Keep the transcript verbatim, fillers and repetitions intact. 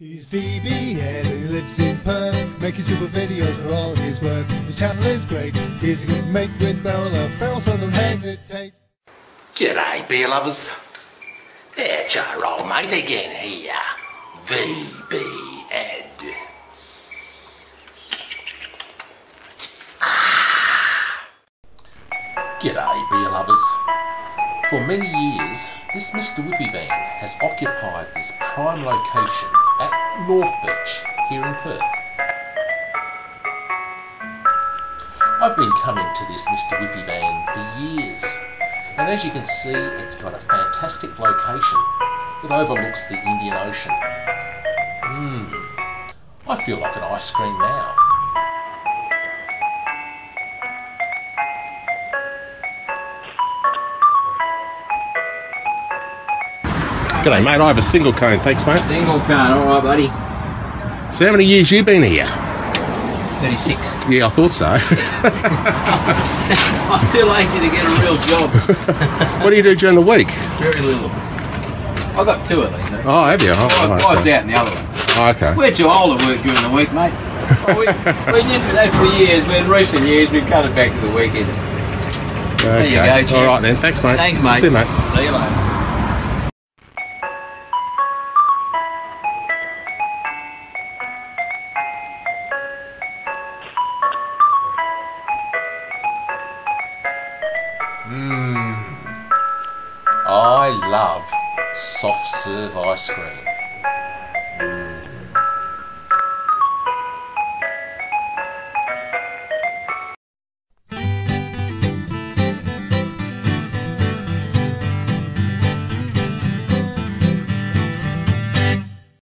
He's V B N who lives in Perth, making super videos for all his work. His channel is great, he's a good mate with Bella Ferrell, so don't hesitate. G'day beer lovers, it's your old mate again here, V B N. Ah. G'day beer lovers. For many years, this Mister Whippy van has occupied this prime location at North Beach here in Perth. I've been coming to this Mister Whippy van for years, and as you can see, it's got a fantastic location. It overlooks the Indian Ocean. Mmm, I feel like an ice cream now. G'day mate, I have a single cone, thanks mate. Single cone, alright buddy. So how many years you been here? thirty-six. Yeah, I thought so. I'm too lazy to get a real job. What do you do during the week? Very little. I've got two of these. Though. Oh, have you? Oh, I was oh, okay. out in the other one. Oh, okay. We're too old to work during the week, mate. Well, we, we did that for years, but in recent years we've cut it back to the weekends. Okay. There you go, alright then, thanks mate. Thanks mate. See you mate. See you later. Mmm, I love soft serve ice cream.